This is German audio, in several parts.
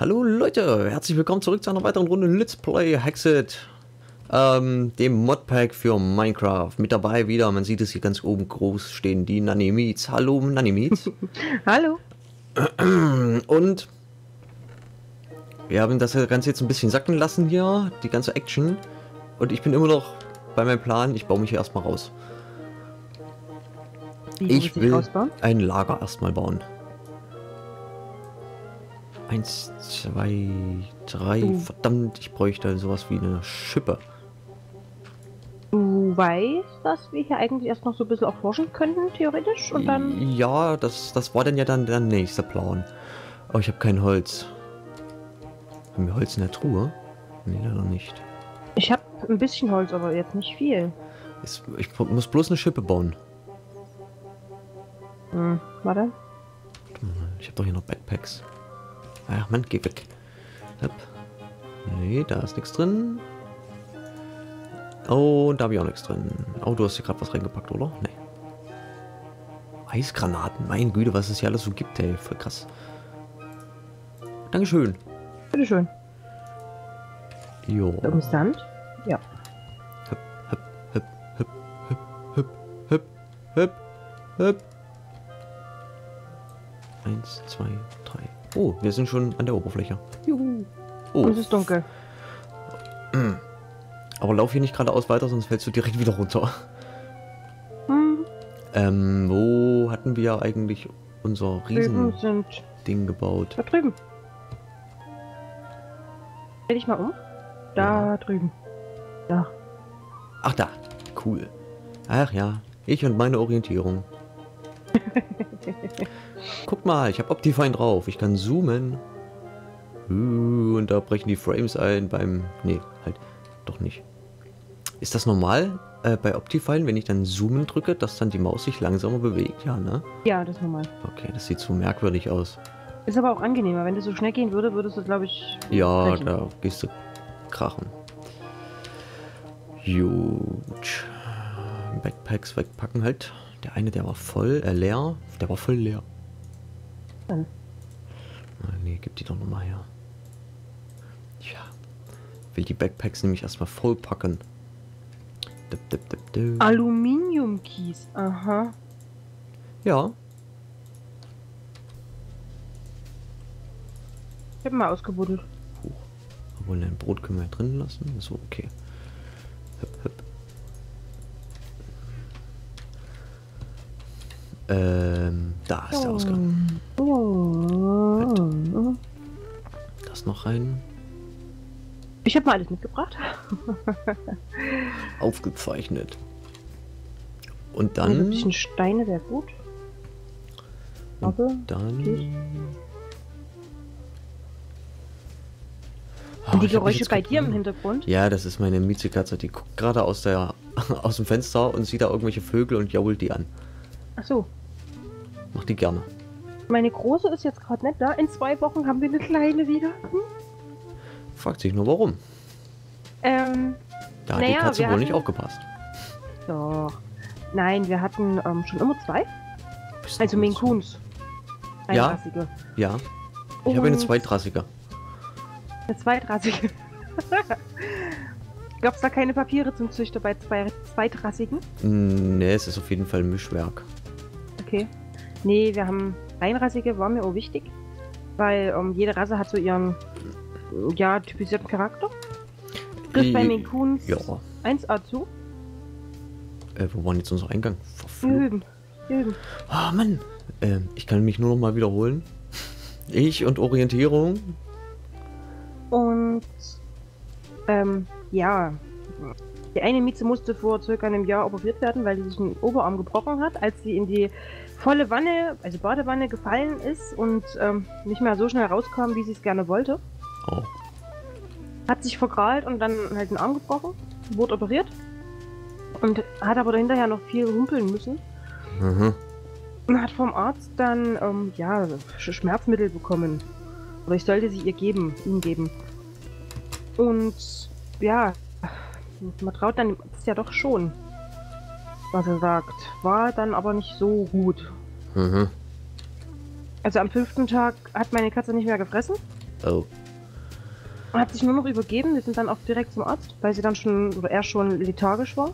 Hallo Leute, herzlich willkommen zurück zu einer weiteren Runde Let's Play Hexit, dem Modpack für Minecraft. Mit dabei wieder, man sieht es hier ganz oben groß stehen, die Nanimits. Hallo Nanimits. Hallo. Und wir haben das Ganze jetzt ein bisschen sacken lassen hier, die ganze Action. Und ich bin immer noch bei meinem Plan, ich baue mich hier erstmal raus. Ich will ein Lager erstmal bauen. 1, 2, 3. Verdammt, ich bräuchte sowas wie eine Schippe. Du weißt, dass wir hier eigentlich erst noch so ein bisschen erforschen könnten, theoretisch? Und dann. Ja, das war dann ja dann der nächste Plan. Aber ich habe kein Holz. Haben wir Holz in der Truhe? Nee, leider nicht. Ich habe ein bisschen Holz, aber jetzt nicht viel. Ich muss bloß eine Schippe bauen. Hm, warte. Ich habe doch hier noch Backpacks. Ach man, geh weg. Hopp. Nee, da ist nichts drin. Oh, da habe ich auch nichts drin. Oh, du hast hier gerade was reingepackt, oder? Nee. Eisgranaten, mein Güte, was es hier alles so gibt, ey. Voll krass. Dankeschön. Bitteschön. Jo. Um Sand? Ja. Hopp, hopp, hopp, hopp, hopp, hopp, hopp, hopp. 1, 2, 3. Oh, wir sind schon an der Oberfläche. Juhu. Oh. Und es ist dunkel. Aber lauf hier nicht geradeaus weiter, sonst fällst du direkt wieder runter. Hm. Wo hatten wir eigentlich unser Riesen-Ding gebaut? Da drüben. Dreh dich mal um. Da drüben. Da. Ach da. Cool. Ach ja. Ich und meine Orientierung. Guck mal, ich habe Optifine drauf. Ich kann zoomen. Und da brechen die Frames ein beim... Nee, halt. Doch nicht. Ist das normal bei Optifine, wenn ich dann zoomen drücke, dass dann die Maus sich langsamer bewegt? Ja, ne? Ja, das ist normal. Okay, das sieht so merkwürdig aus. Ist aber auch angenehmer. Wenn du so schnell gehen würde, würdest du, glaube ich... Ja, brechen. Da gehst du krachen. Huge. Backpacks wegpacken halt. Der eine, der war voll leer. Der war voll leer. Dann. Nee, gib die doch nochmal her. Ja. Will die Backpacks nämlich erstmal voll packen. Aluminiumkies, aha. Ja. Ich hab mal ausgebuddelt. Huch. Obwohl, ein Brot können wir ja drin lassen. So, okay. Hüpp, hüpp. Da ist der Ausgang. Oh. Das noch rein. Ich habe mal alles mitgebracht. Aufgezeichnet. Und dann... Ein bisschen Steine wäre gut. Und dann... Oh, und die Geräusche bei dir im Hintergrund? Ja, das ist meine Miezekatze. Die guckt gerade aus dem Fenster und sieht da irgendwelche Vögel und jault die an. Ach so. Mach die gerne. Meine Große ist jetzt gerade nicht da. In 2 Wochen haben wir eine Kleine wieder. Hm? Fragt sich nur, warum. Da hat die Katze wohl nicht aufgepasst. Doch. Nein, wir hatten schon immer 2. Also Maine Coons. Ja, ja. Ich habe eine zweitrassige. Eine zweitrassige. Gab es da keine Papiere zum Züchter bei zweitrassigen? Ne, es ist auf jeden Fall ein Mischwerk. Okay. Nee, wir haben einrassige, war mir auch wichtig, weil jede Rasse hat so ihren, ja, typisierten Charakter. Trifft bei Maine Coons 1A zu. Wo war denn jetzt unser Eingang? Verflucht. Ah, Mann. Ich kann mich nur noch mal wiederholen. Ich und Orientierung. Und, ja. Die eine Mieze musste vor circa einem Jahr operiert werden, weil sie sich einen Oberarm gebrochen hat, als sie in die volle Wanne, also Badewanne, gefallen ist und nicht mehr so schnell rauskam, wie sie es gerne wollte. Oh. Hat sich verkrallt und dann halt einen Arm gebrochen, wurde operiert und hat aber hinterher noch viel humpeln müssen. Mhm. Und hat vom Arzt dann ja, Schmerzmittel bekommen. Oder ich sollte sie ihr geben, ihm geben. Und ja... Man traut dann ist ja doch schon, was er sagt. War dann aber nicht so gut. Mhm. Also am 5. Tag hat meine Katze nicht mehr gefressen. Oh. Und hat sich nur noch übergeben. Wir sind dann auch direkt zum Arzt, weil sie dann schon, oder er schon lethargisch war.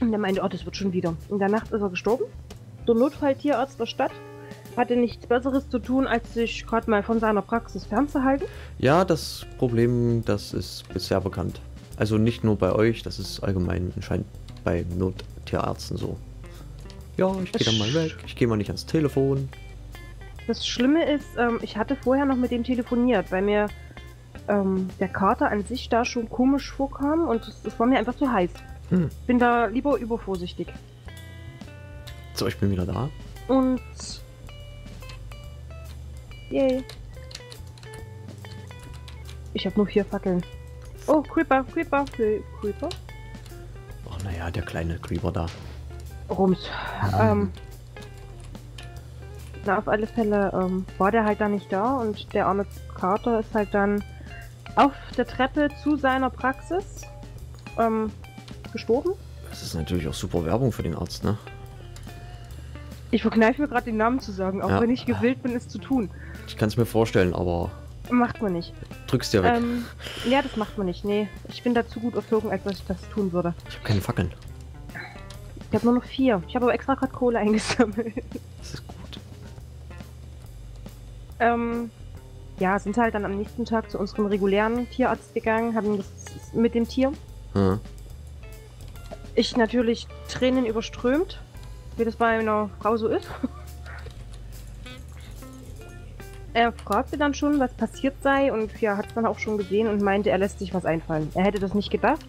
Und er meinte, oh, das wird schon wieder. In der Nacht ist er gestorben. Der Notfalltierarzt der Stadt hatte nichts Besseres zu tun, als sich gerade mal von seiner Praxis fernzuhalten. Ja, das Problem, das ist bisher bekannt. Also nicht nur bei euch, das ist allgemein anscheinend bei Nottierärzten so. Ja, ich gehe dann mal weg, ich gehe mal nicht ans Telefon. Das Schlimme ist, ich hatte vorher noch mit dem telefoniert, weil mir der Kater an sich da schon komisch vorkam und es war mir einfach zu heiß. Hm. Bin da lieber übervorsichtig. So, ich bin wieder da. Und... Yay. Ich habe nur 4 Fackeln. Oh, Creeper, Creeper, Creeper. Oh, naja, der kleine Creeper da. Rums. Na, auf alle Fälle war der halt da nicht da und der arme Kater ist halt dann auf der Treppe zu seiner Praxis gestorben. Das ist natürlich auch super Werbung für den Arzt, ne? Ich verkneife mir gerade den Namen zu sagen, auch ja, wenn ich gewillt bin, es zu tun. Ich kann es mir vorstellen, aber... Macht man nicht. Drückst dir weg. Ja, das macht man nicht, nee. Ich bin dazu gut erzogen, als dass ich das tun würde. Ich habe keine Fackeln. Ich habe nur noch 4. Ich habe aber extra gerade Kohle eingesammelt. Das ist gut. Ja, sind halt dann am nächsten Tag zu unserem regulären Tierarzt gegangen, haben das mit dem Tier. Hm. Ich natürlich Tränen überströmt, wie das bei einer Frau so ist. Er fragte dann schon, was passiert sei und ja, hat es dann auch schon gesehen und meinte, er lässt sich was einfallen. Er hätte das nicht gedacht,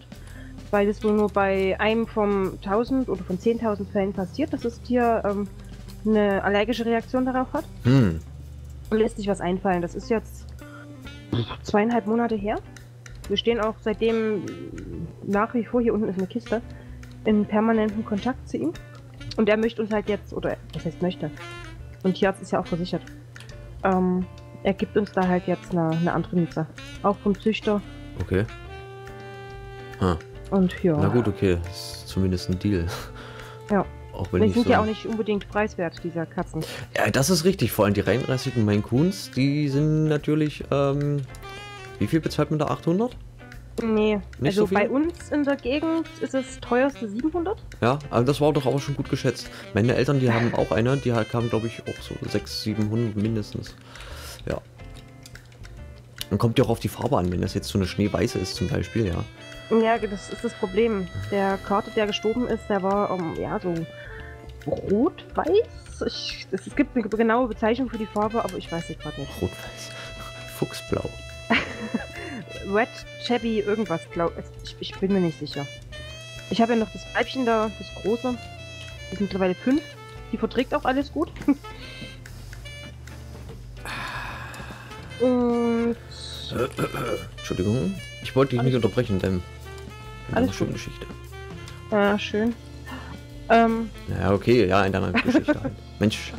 weil das wohl nur bei einem von 1000 oder von 10.000 Fällen passiert, dass das Tier eine allergische Reaktion darauf hat. Hm. Und lässt sich was einfallen. Das ist jetzt 2,5 Monate her. Wir stehen auch seitdem nach wie vor, hier unten ist eine Kiste, in permanentem Kontakt zu ihm. Und er möchte uns halt jetzt, oder was heißt möchte, und Tierarzt ist ja auch versichert. Er gibt uns da halt jetzt eine andere Miete. Auch vom Züchter. Okay. Ah. Und ja. Na gut, okay. Das ist zumindest ein Deal. Ja. Auch wenn die sind so ja auch nicht unbedingt preiswert, dieser Katzen. Ja, das ist richtig. Vor allem die reinrassigen Maine Coons, die sind natürlich, wie viel bezahlt man da? 800? Nee, nicht also so bei uns in der Gegend ist es teuerste 700. Ja, aber das war doch auch schon gut geschätzt. Meine Eltern, die haben auch eine, die halt kamen, glaube ich, auch so 600, 700 mindestens. Ja. Dann kommt ja auch auf die Farbe an, wenn das jetzt so eine schneeweiße ist zum Beispiel, ja. Ja, das ist das Problem. Der Kater, der gestorben ist, der war, ja, so rot-weiß. Es gibt eine genaue Bezeichnung für die Farbe, aber ich weiß sie gerade nicht. Rot-weiß. Fuchsblau. Red, Chevy, irgendwas, glaube ich. Ich bin mir nicht sicher. Ich habe ja noch das Weibchen da, das große. Die sind mittlerweile 5. Die verträgt auch alles gut. Und... Entschuldigung, ich wollte dich nicht unterbrechen, denn... Alles schöne Geschichte. Ah, schön. Naja, okay, ja, in deiner Geschichte halt. Mensch,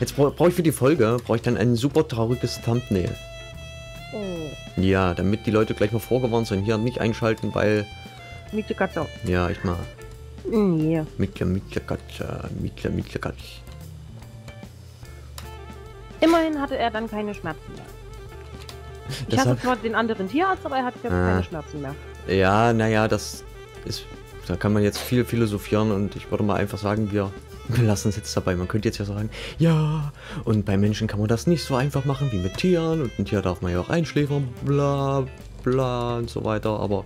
jetzt brauche ich für die Folge, brauche ich dann ein super trauriges Thumbnail. Ja, damit die Leute gleich mal vorgewarnt sind, hier nicht einschalten, weil... Mit der Katze. Ja, ich mal. Nee. Mit der Katze. Immerhin hatte er dann keine Schmerzen mehr. Ich hatte zwar den anderen Tierarzt, aber er hatte keine Schmerzen mehr. Ja, naja, das ist... Da kann man jetzt viel philosophieren und ich würde mal einfach sagen, wir lassen es jetzt dabei. Man könnte jetzt ja sagen, ja, und bei Menschen kann man das nicht so einfach machen wie mit Tieren. Und ein Tier darf man ja auch einschläfern, bla, bla und so weiter, aber...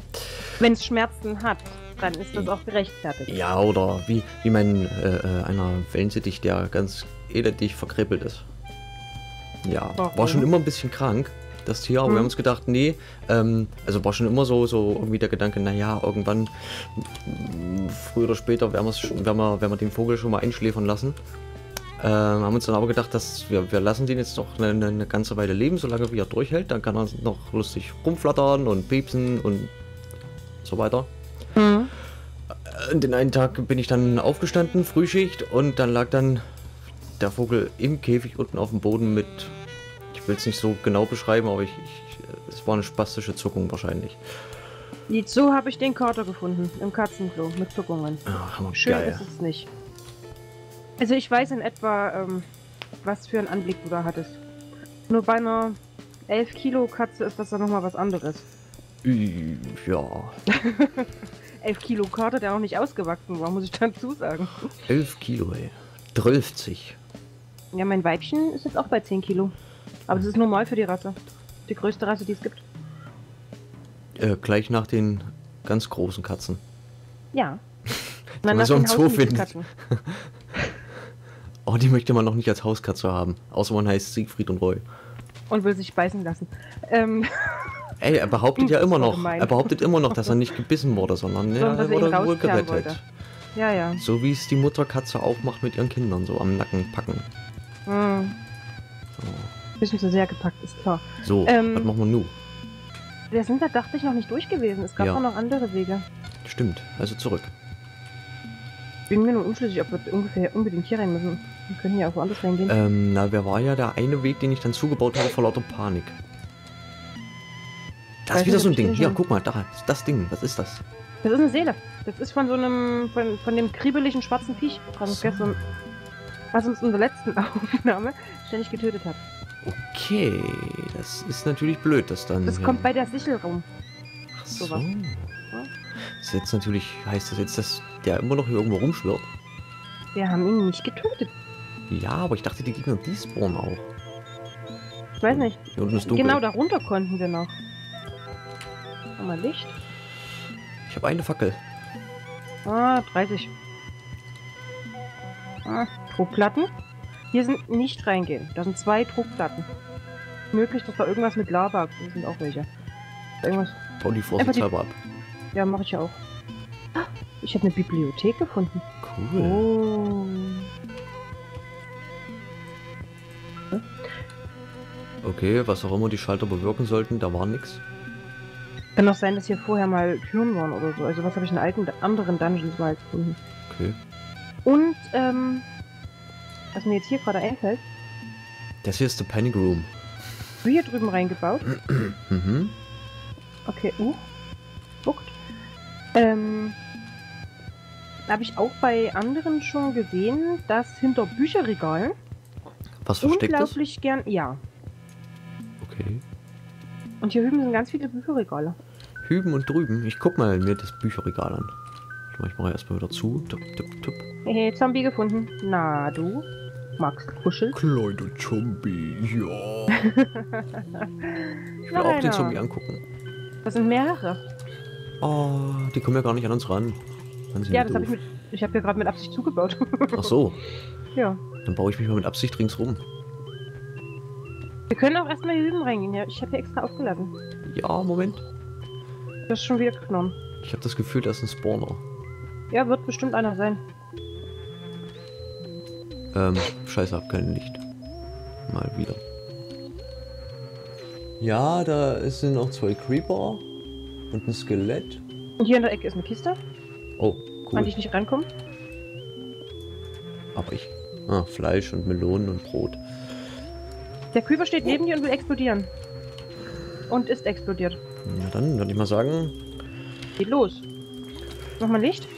Wenn es Schmerzen hat, dann ist das auch gerechtfertigt. Ja, oder wie mein einer Wellensittich, der ganz elendig verkribbelt ist. Ja, war schon immer ein bisschen krank, das Tier, aber wir haben uns gedacht, nee, also war schon immer so irgendwie der Gedanke, naja, irgendwann, früher oder später, werden wir den Vogel schon mal einschläfern lassen. Haben uns dann aber gedacht, dass wir lassen den jetzt noch eine ganze Weile leben, solange wie er durchhält, dann kann er noch lustig rumflattern und piepsen und so weiter. Mhm. Den einen Tag bin ich dann aufgestanden, Frühschicht, und dann lag dann der Vogel im Käfig unten auf dem Boden mit... Ich will es nicht so genau beschreiben, aber es war eine spastische Zuckung wahrscheinlich. So habe ich den Kater gefunden, im Katzenklo, mit Zuckungen. Ach, schön ist es nicht. Also ich weiß in etwa, was für einen Anblick du da hattest. Nur bei einer 11 Kilo Katze ist das dann nochmal was anderes. Ja. 11 Kilo Kater, der noch nicht ausgewachsen war, muss ich dann zusagen. 11 Kilo, ey. 12. Ja, mein Weibchen ist jetzt auch bei 10 Kilo. Aber das ist normal für die Rasse. Die größte Rasse, die es gibt. Gleich nach den ganz großen Katzen. Ja. Wenn man so im Zoo findet. Oh, die möchte man noch nicht als Hauskatze haben. Außer man heißt Siegfried und Roy. Und will sich beißen lassen. Ey, er behauptet ja immer noch, dass er nicht gebissen wurde, sondern ne, er wurde wohl gerettet. Ja, ja. So wie es die Mutterkatze auch macht mit ihren Kindern, so am Nacken packen. Mhm. So. Bisschen zu sehr gepackt, ist klar. So, was machen wir nun? Wir sind da, dachte ich, noch nicht durch gewesen. Es gab auch noch andere Wege. Stimmt, also zurück. Ich bin mir nur unschlüssig, ob wir ungefähr unbedingt hier rein müssen. Wir können hier auch woanders reingehen. Na, wer war ja der eine Weg, den ich dann zugebaut habe vor lauter Panik? Da ist wieder so ein Ding. Hier, guck mal, da ist das Ding. Was ist das? Das ist eine Seele. Das ist von so einem, von dem kribbeligen schwarzen Viech, was uns in der letzten Aufnahme ständig getötet hat. Okay, das ist natürlich blöd, dass dann... Das kommt bei der Sichel rum. Ach so. Sowas. Das ist jetzt natürlich, heißt das jetzt, dass der immer noch hier irgendwo rumschwirrt? Wir haben ihn nicht getötet. Ja, aber ich dachte, die Gegner despawnen auch. Ich weiß nicht. Hier unten ist dunkel. Genau, darunter konnten wir noch. Mal Licht. Ich habe eine Fackel. Ah, 30. Ah, Druckplatten. Hier sind nicht reingehen. Da sind 2 Druckplatten. Möglich, dass da irgendwas mit Lava ist. Hier sind auch welche. Irgendwas. Bau die vorsichtshalber ab. Ja, mache ich ja auch. Ah, ich habe eine Bibliothek gefunden. Cool. Oh. Hm? Okay, was auch immer die Schalter bewirken sollten, da war nichts. Kann auch sein, dass hier vorher mal Türen waren oder so. Also was habe ich in alten, anderen Dungeons mal gefunden. Okay. Und, was mir jetzt hier gerade einfällt. Das hier ist der Panic Room. Du hier drüben reingebaut? Mhm. Okay, guckt. Habe ich auch bei anderen schon gesehen, dass hinter Bücherregalen... Was versteckt ist? Unglaublich gern, ja. Okay. Und hier hüben sind ganz viele Bücherregale. Hüben und drüben. Ich guck mal mir das Bücherregal an. Ich mache erstmal wieder zu. Tup, tup, tup. Hey, Zombie gefunden. Na, du magst kuscheln? Kleine Zombie, ja. Ich will auch den Zombie angucken. Das sind mehrere. Oh, die kommen ja gar nicht an uns ran. Ja, das habe ich mit... Ich habe hier gerade mit Absicht zugebaut. Ach so. Ja. Dann baue ich mich mal mit Absicht ringsrum. Wir können auch erstmal hier hüben reingehen. Ja, ich habe hier extra aufgeladen. Ja, Moment. Du hast schon wieder genommen. Ich habe das Gefühl, da ist ein Spawner. Ja, wird bestimmt einer sein. Scheiße, hab kein Licht. Mal wieder. Ja, da sind noch 2 Creeper und ein Skelett. Und hier in der Ecke ist eine Kiste. Oh, cool. An die ich nicht rankomme. Aber ich... Ah, Fleisch und Melonen und Brot. Der Creeper steht neben dir und will explodieren. Und ist explodiert. Na dann, würde ich mal sagen... Geht los. Nochmal Licht?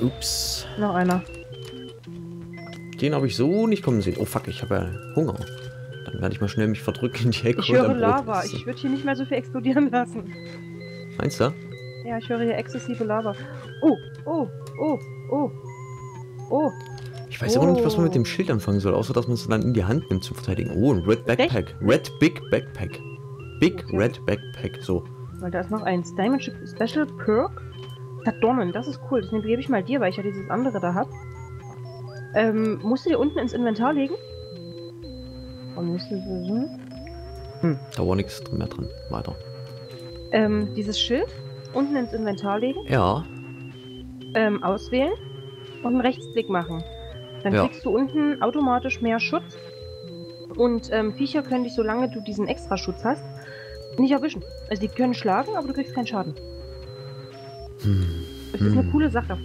Ups. Noch einer. Den habe ich so nicht kommen sehen. Oh fuck, ich habe ja Hunger. Dann werde ich mal schnell mich verdrücken in die Ecke. Ich höre Lava. Ich würde hier nicht mehr so viel explodieren lassen. Meinst du? Ja, ich höre hier exzessive Lava. Oh, oh, oh, oh, oh. Ich weiß immer noch nicht, was man mit dem Schild anfangen soll, außer dass man es dann in die Hand nimmt zum Verteidigen. Oh, ein Red Backpack. Red Big Backpack. Big Red Backpack, so. Weil da ist noch ein Diamond Special Perk. Verdammt, das ist cool. Das gebe ich mal dir, weil ich ja dieses andere da habe. Musst du dir unten ins Inventar legen? Da war nichts mehr drin. Weiter. Dieses Schild unten ins Inventar legen. Ja. Auswählen und einen Rechtsklick machen. Dann kriegst du unten automatisch mehr Schutz. Und Viecher können dich, solange du diesen Extraschutz hast, nicht erwischen. Also die können schlagen, aber du kriegst keinen Schaden. Das ist eine coole Sache.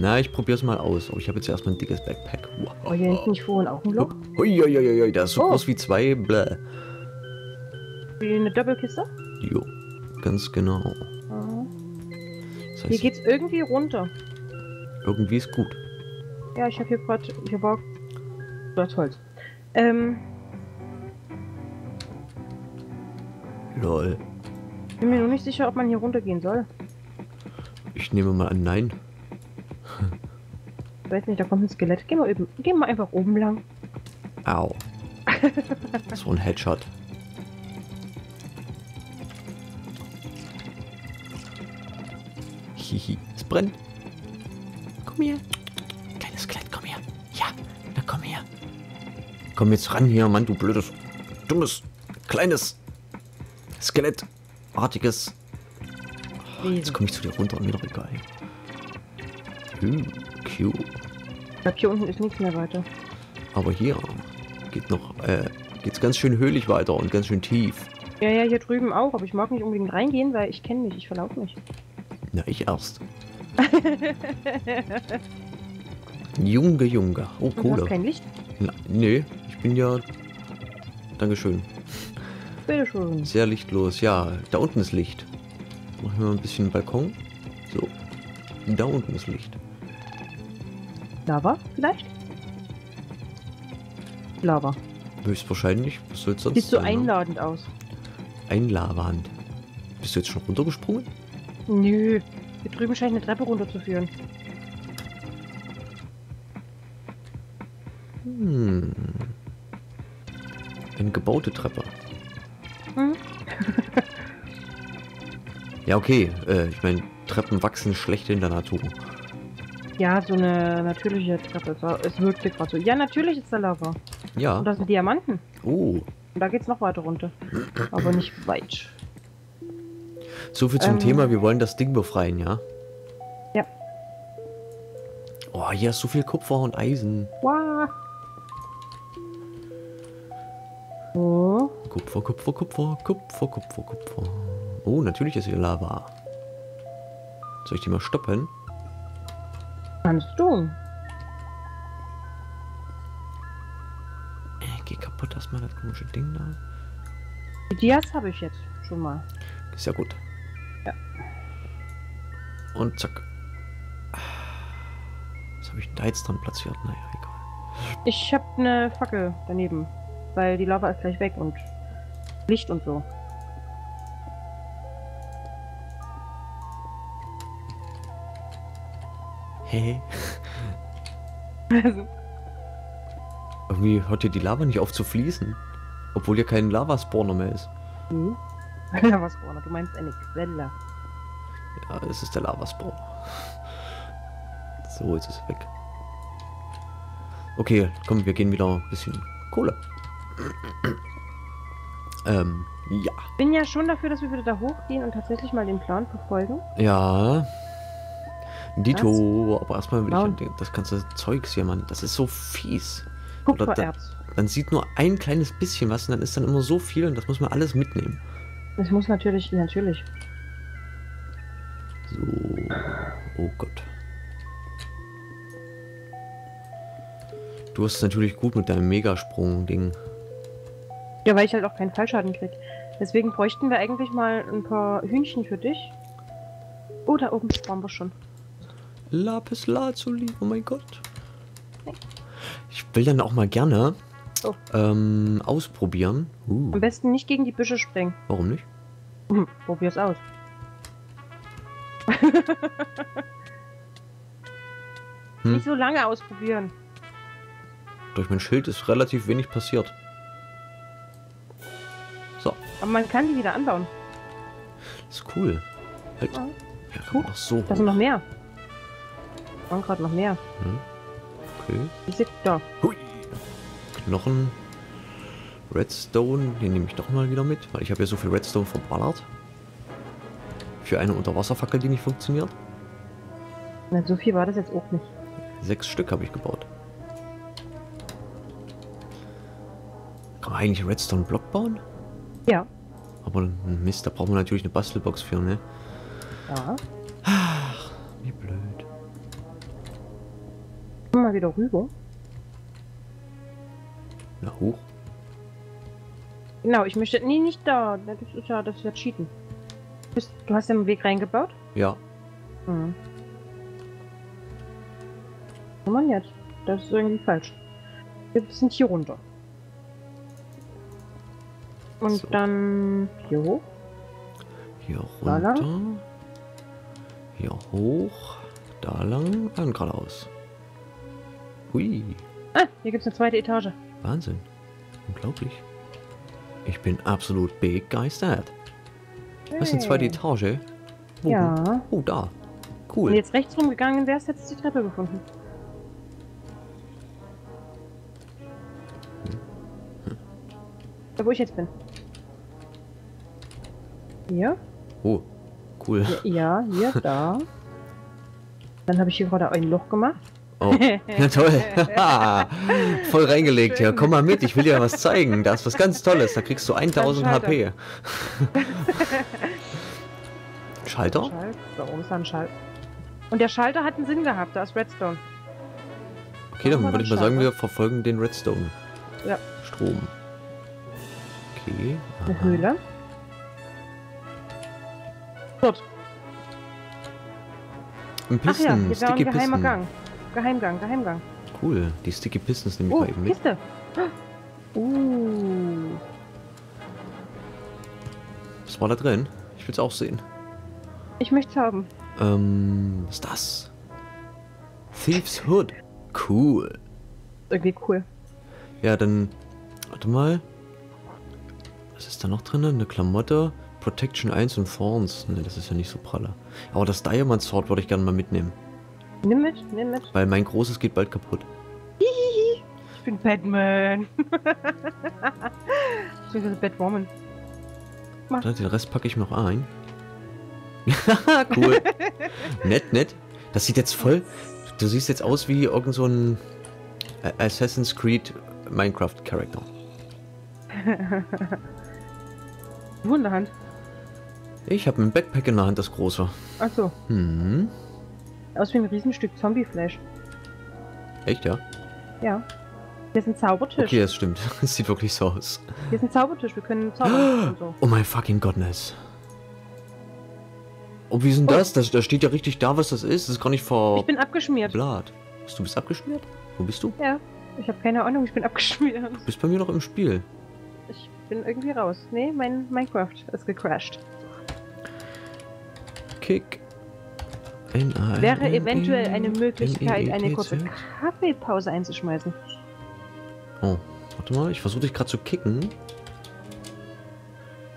Na, ich probier's mal aus. Aber ich habe jetzt erstmal ein dickes Backpack. Wow. Oh, hier hinten nicht vorhin auch ein Loch. Uiuiuiui, das ist so groß wie 2. Bläh. Wie eine Doppelkiste? Jo, ganz genau. Das heißt, hier geht's irgendwie runter. Irgendwie ist gut. Ja, ich habe hier gerade... Hier war das Holz. Lol. Ich bin mir noch nicht sicher, ob man hier runtergehen soll. Ich nehme mal an, nein. Ich weiß nicht, da kommt ein Skelett. Gehen wir einfach oben lang. Au. So ein Headshot. Hihi, es brennt. Komm hier. Kleines Skelett, komm her. Ja, na komm her. Komm jetzt ran hier, Mann, du blödes, dummes, kleines Skelettartiges. Oh, jetzt komme ich zu dir runter und mir doch egal. Cute. Ich glaube, hier unten ist nichts mehr weiter. Aber hier geht noch, geht's ganz schön höhlig weiter und ganz schön tief. Ja, ja, hier drüben auch, aber ich mag nicht unbedingt reingehen, weil ich kenne mich, ich verlauf mich. Na, ich erst. Junge, Junge. Oh, Kohle. Du hast kein Licht? Na, nee, ich bin ja... Dankeschön. Bitte schön. Sehr lichtlos, ja. Da unten ist Licht. Machen wir mal ein bisschen Balkon. So. Da unten ist Licht. Lava, vielleicht? Lava. Höchstwahrscheinlich. Was soll's sonst? Siehst du einladend aus. Ein Lavahand. Bist du jetzt schon runtergesprungen? Nö. Hier drüben scheint eine Treppe runterzuführen. Hm. Eine gebaute Treppe. Hm? Ja, okay. Ich meine, Treppen wachsen schlecht in der Natur. Ja, so eine natürliche Treppe. Es wirkte gerade so. Ja, natürlich ist da Lava. Ja. Und das sind Diamanten. Oh. Und da geht's noch weiter runter. Aber nicht weit. So viel zum Thema, wir wollen das Ding befreien, ja? Ja. Oh, hier ist so viel Kupfer und Eisen. Wow. Oh. Kupfer, Kupfer, Kupfer, Kupfer, Kupfer, Kupfer. Oh, natürlich ist hier Lava. Soll ich die mal stoppen? Kannst du? Geh kaputt erstmal das komische Ding da. Die Dias habe ich jetzt schon mal. Ist ja gut. Ja. Und zack. Was habe ich denn da jetzt dran platziert? Naja, egal. Ich habe eine Fackel daneben, weil die Lava ist gleich weg und Licht und so. Hey. Irgendwie hört hier die Lava nicht auf zu fließen. Obwohl hier kein Lavaspawner mehr ist. Mhm. Lavaspawner, du meinst eine Quelle. Ja, es ist der Lavaspawner. So, jetzt ist es weg. Okay, komm, wir gehen wieder ein bisschen Kohle. Ja. Ich bin ja schon dafür, dass wir wieder da hochgehen und tatsächlich mal den Plan verfolgen. Ja. Dito, aber erstmal will ich das ganze Zeugs hier, Mann. Das ist so fies. Kupfererz. Man sieht nur ein kleines bisschen was und dann ist dann immer so viel und das muss man alles mitnehmen. Das muss natürlich, natürlich. So, oh Gott. Du hast es natürlich gut mit deinem Megasprung-Ding. Ja, weil ich halt auch keinen Fallschaden krieg. Deswegen bräuchten wir eigentlich mal ein paar Hühnchen für dich. Oh, da oben spawnen wir schon. Lapis Lazuli, oh mein Gott. Ich will dann auch mal gerne ausprobieren. Am besten nicht gegen die Büsche springen. Warum nicht? Probier's aus. Nicht so lange ausprobieren. Durch mein Schild ist relativ wenig passiert. So. Aber man kann die wieder anbauen. Das ist cool. Halt. Ja, cool. Ach so. Das sind noch mehr. Waren gerade noch mehr. Hm. Okay. Ich sitze da. Hui. Knochen. Redstone. Den nehme ich doch mal wieder mit, weil ich habe ja so viel Redstone verballert. Für eine Unterwasserfackel, die nicht funktioniert. Na, so viel war das jetzt auch nicht. 6 Stück habe ich gebaut. Kann man eigentlich Redstone-Block bauen? Ja. Aber Mist, da braucht man natürlich eine Bastelbox für, ne? Ja. Ach, wie blöd. Mal wieder rüber. Na hoch. Genau, ich möchte... Nee, nicht da. Das ist ja... Das ist ja Cheaten. Du hast den Weg reingebaut? Ja. Hm. Oh Mann, jetzt. Das ist irgendwie falsch. Wir sind hier runter. Und so. Dann hier hoch. Hier runter. Da lang. Hier hoch. Da lang. Dann geradeaus. Hui. Ah, hier gibt es eine zweite Etage. Wahnsinn. Unglaublich. Ich bin absolut begeistert. Hey. Das ist eine zweite Etage. Oh, ja. Oh, da. Cool. Wenn du jetzt rechts rumgegangen wärst, hättest du die Treppe gefunden. Da, wo ich jetzt bin. Hier. Oh, cool. Ja, hier, da. Dann habe ich hier gerade ein Loch gemacht. Oh, ja, toll. Voll reingelegt. Schön. Ja, komm mal mit, ich will dir was zeigen. Da ist was ganz Tolles. Da kriegst du 1000 HP. Schalter? Warum ist da ein Schalter? Und der Schalter hat einen Sinn gehabt. Da ist Redstone. Okay, dann würde ich mal sagen, wir verfolgen den Redstone. Ja. Strom. Okay. Eine Höhle. Gut. Ein Pisten. Ach ja, hier Sticky Pisten. Geheimgang. Cool, die Sticky Pistons nehme ich mal eben mit. Kiste. Was war da drin? Ich will es auch sehen. Ich möchte es haben. Was ist das? Thieves Hood. Cool. Irgendwie cool. Ja, dann... Warte mal. Was ist da noch drin? Eine Klamotte. Protection 1 und Thorns. Ne, das ist ja nicht so pralle. Aber das Diamond Sword würde ich gerne mal mitnehmen. Nimm mit, nimm mit. Weil mein großes geht bald kaputt. Hihihi. Ich bin Batman. Ich bin Batwoman. Warte, den Rest packe ich noch ein. Cool. Nett, nett. Das sieht jetzt voll... Du siehst jetzt aus wie irgend so ein Assassin's Creed Minecraft Charakter. Du in der Hand? Ich habe ein Backpack in der Hand, das große. Ach so. Mhm. Aus wie ein Riesenstück Zombie-Fleisch. Echt, ja? Ja. Hier ist ein Zaubertisch. Okay, das stimmt. Das sieht wirklich so aus. Hier ist ein Zaubertisch, wir können zaubern und so. Oh mein fucking Gottness. Oh, wie ist denn das? Da steht ja richtig da, was das ist. Das ist gar nicht vor... Ich bin abgeschmiert. Blatt. Du bist abgeschmiert? Wo bist du? Ja, ich habe keine Ahnung, ich bin abgeschmiert. Du bist bei mir noch im Spiel. Ich bin irgendwie raus. Nee, mein Minecraft ist gecrashed. Kick. Wäre eventuell eine Möglichkeit, eine kurze Kaffeepause einzuschmeißen. Oh, warte mal, ich versuche dich gerade zu kicken.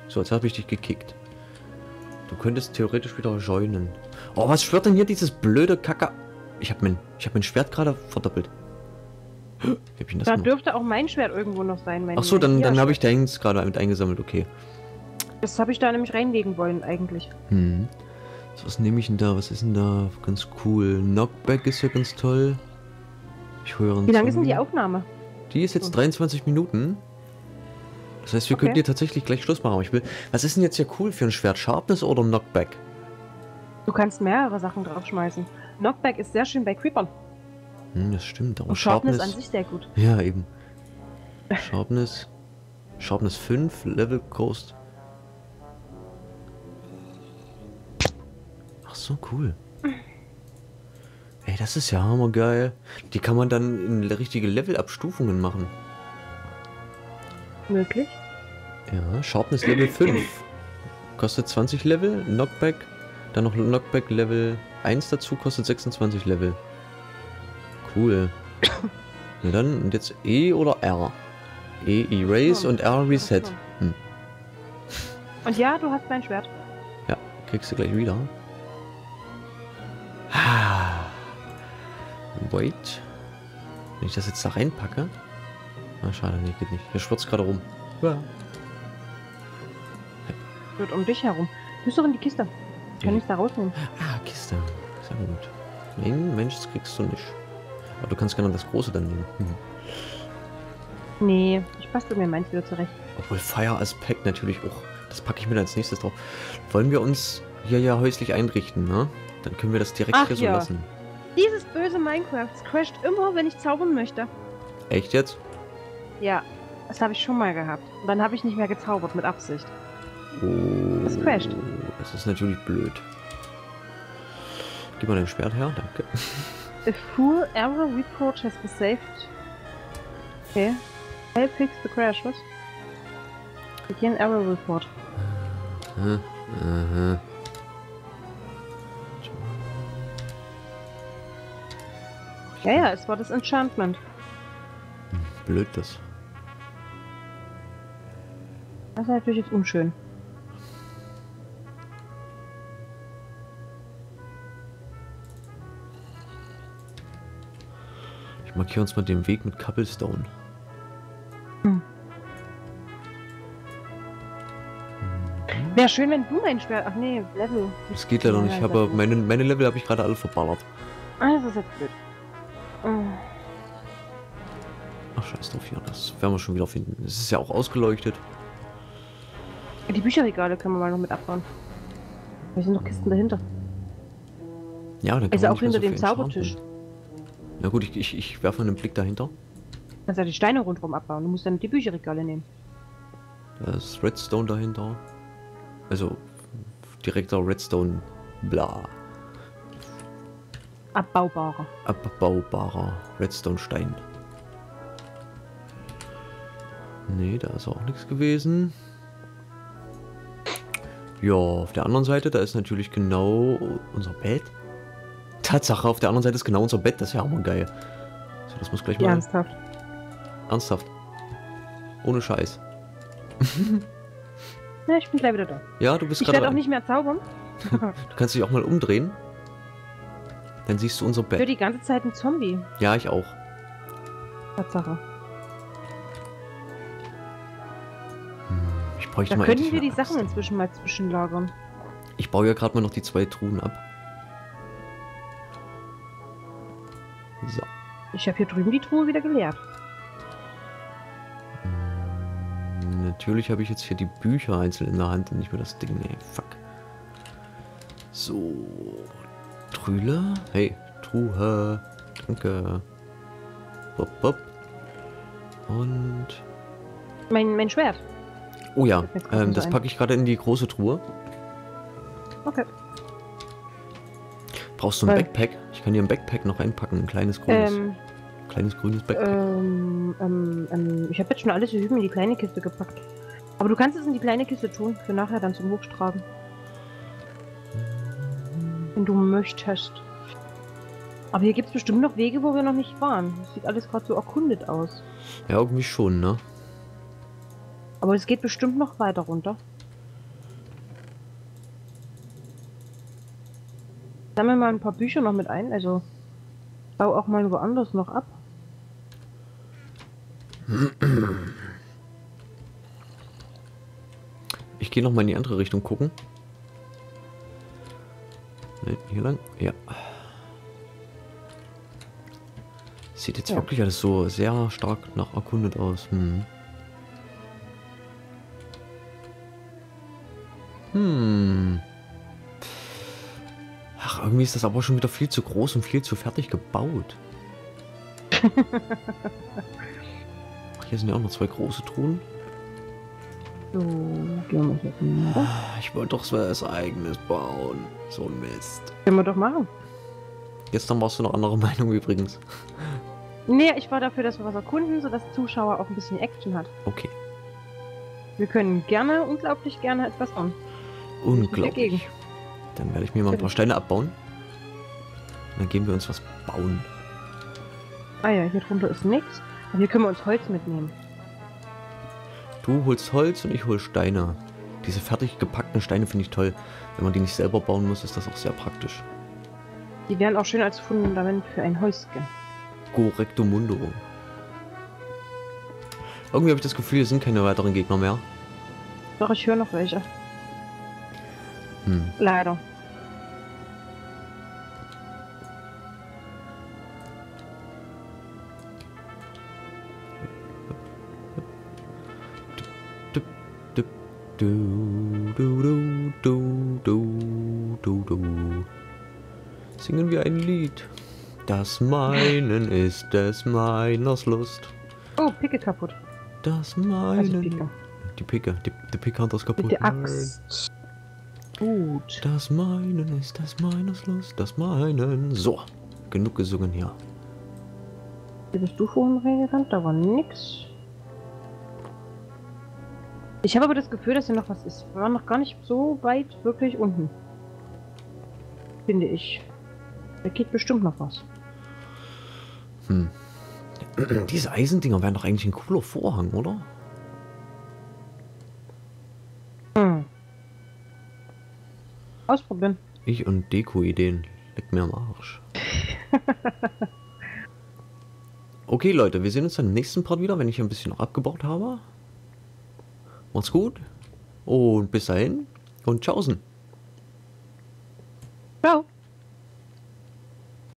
So, jetzt habe ich dich gekickt. Du könntest theoretisch wieder joinen. Oh, was schwört denn hier dieses blöde Kacke? Ich hab mein Schwert gerade verdoppelt. Da dürfte auch mein Schwert irgendwo noch sein. Ach so, dann habe ich deins gerade mit eingesammelt, okay. Das habe ich da nämlich reinlegen wollen eigentlich. Hm. Was nehme ich denn da? Was ist denn da? Ganz cool. Knockback ist ja ganz toll. Ich höre. Wie lange ist denn die Aufnahme? Die ist jetzt 23 Minuten. Das heißt, wir könnten hier tatsächlich gleich Schluss machen. Ich will. Was ist denn jetzt hier cool für ein Schwert? Sharpness oder Knockback? Du kannst mehrere Sachen draufschmeißen. Knockback ist sehr schön bei Creepern. Hm, das stimmt. Und Sharpness an sich sehr gut. Ja, eben. Sharpness. Sharpness 5, Level Cost. So cool. Ey, das ist ja hammergeil. Die kann man dann in richtige Level-Abstufungen machen. Möglich? Ja, Sharpness Level 5. Kostet 20 Level, Knockback. Dann noch Knockback Level 1 dazu, kostet 26 Level. Cool. Na dann, und jetzt E oder R? E Erase und R Reset. Hm. Und ja, du hast mein Schwert. Ja, kriegst du gleich wieder. Wait. Wenn ich das jetzt da reinpacke. Na, schade, nee, geht nicht. Hier schwirrt gerade rum. Ja. Wird um dich herum. Du bist doch in die Kiste. Kann ich da rausnehmen? Ah, Kiste. Sehr gut. Nein, Mensch, das kriegst du nicht. Aber du kannst gerne das Große dann nehmen. Hm. Nee, ich bastel mir meins wieder zurecht. Obwohl Fire Aspect natürlich auch. Das packe ich mir dann als nächstes drauf. Wollen wir uns hier ja häuslich einrichten, ne? Dann können wir das direkt hier so lassen. Dieses böse Minecraft crasht immer, wenn ich zaubern möchte. Echt jetzt? Ja, das habe ich schon mal gehabt. Und dann habe ich nicht mehr gezaubert, mit Absicht. Oh, das crasht. Das ist natürlich blöd. Gib mal dein Schwert her, danke. A full error report has been saved. Okay. I'll fix the crash, was? Begin error report. Aha. Ja, es war das Enchantment. Blöd das. Das ist natürlich jetzt unschön. Ich markiere uns mal den Weg mit Cobblestone. Wäre schön, wenn du mein Schwert... Ach nee, Level. Das geht leider nicht. Ich habe meine Level habe ich gerade alle verballert. Ah, das ist jetzt blöd. Ach, scheiß drauf hier. Das werden wir schon wieder finden. Es ist ja auch ausgeleuchtet. Die Bücherregale können wir mal noch mit abbauen. Da sind noch Kisten dahinter. Ja, dann also auch hinter dem Zaubertisch. Na gut, ich werfe einen Blick dahinter. Kannst ja die Steine rundherum abbauen. Du musst dann die Bücherregale nehmen. Da ist Redstone dahinter. Also direkter Redstone, bla. Abbaubarer. Abbaubarer Redstone-Stein. Nee, da ist auch nichts gewesen. Ja, auf der anderen Seite, da ist natürlich genau unser Bett. Tatsache, auf der anderen Seite ist genau unser Bett. Das ist ja auch mal geil. So, das muss gleich mal... Ernsthaft. Ernsthaft. Ohne Scheiß. Na, ich bin gleich wieder da. Ja, du bist gerade... Ich werde auch nicht mehr zaubern. Du kannst dich auch mal umdrehen. Dann siehst du unser Bett. Ich höre die ganze Zeit ein Zombie. Ja, ich auch. Tatsache. Ich bräuchte da mal... Da können wir die Sachen inzwischen mal zwischenlagern. Ich baue ja gerade mal noch die 2 Truhen ab. So. Ich habe hier drüben die Truhe wieder geleert. Natürlich habe ich jetzt hier die Bücher einzeln in der Hand und nicht mehr das Ding. Nee, fuck. So. Trühle? Hey, Truhe. Danke. Bop, bop. Und... Mein Schwert. Oh ja, das packe ich gerade in die große Truhe. Okay. Brauchst du ein Backpack? Ich kann dir ein Backpack noch einpacken. Ein kleines, grünes. Kleines grünes Backpack. Ich habe jetzt schon alles in die kleine Kiste gepackt. Aber du kannst es in die kleine Kiste tun, für nachher dann zum Hochstragen. Wenn du möchtest. Aber hier gibt es bestimmt noch Wege, wo wir noch nicht waren. Das sieht alles gerade so erkundet aus. Ja, irgendwie schon, ne? Aber es geht bestimmt noch weiter runter. Sammeln wir mal ein paar Bücher noch mit ein, also bau auch mal woanders noch ab. Ich gehe noch mal in die andere Richtung gucken. Ne, hier lang? Ja. Sieht jetzt wirklich alles so sehr stark nach erkundet aus. Ach, irgendwie ist das aber schon wieder viel zu groß und viel zu fertig gebaut. Ach, hier sind ja auch noch 2 große Truhen. So, gehen wir jetzt. Ich wollte doch so was Eigenes bauen. So ein Mist. Können wir doch machen. Gestern warst du noch anderer Meinung übrigens. Nee, ich war dafür, dass wir was erkunden, sodass Zuschauer auch ein bisschen Action hat. Okay. Wir können gerne, unglaublich gerne etwas an. Unglaublich. Dann werde ich mir mal ein paar Steine abbauen. Dann gehen wir uns was bauen. Ah ja, hier drunter ist nichts. Und hier können wir uns Holz mitnehmen. Du holst Holz und ich hol Steine. Diese fertig gepackten Steine finde ich toll. Wenn man die nicht selber bauen muss, ist das auch sehr praktisch. Die wären auch schön als Fundament für ein Häuschen. Correcto mundo. Irgendwie habe ich das Gefühl, hier sind keine weiteren Gegner mehr. Doch, ich höre noch welche. Leider. Singen wir ein Lied. Das Meinen ist des Meiners Lust. Oh, Picke kaputt. Das Meinen. Also Picke. Die Picke. Die Pickhunter ist kaputt. Mit der Axt. Gut. Das Meinen ist das Meiners Lust, das Meinen. So, genug gesungen hier. Hier bist du vorhin reingerannt, da war nix. Ich habe aber das Gefühl, dass hier noch was ist. Wir waren noch gar nicht so weit wirklich unten. Finde ich. Da geht bestimmt noch was. Hm. Diese Eisendinger wären doch eigentlich ein cooler Vorhang, oder? Hm. Ausprobieren. Ich und Deko-Ideen. Leck mir am Arsch. Okay, Leute, wir sehen uns dann im nächsten Part wieder, wenn ich ein bisschen noch abgebaut habe. Macht's gut. Und bis dahin. Und tschaußen. Ciao.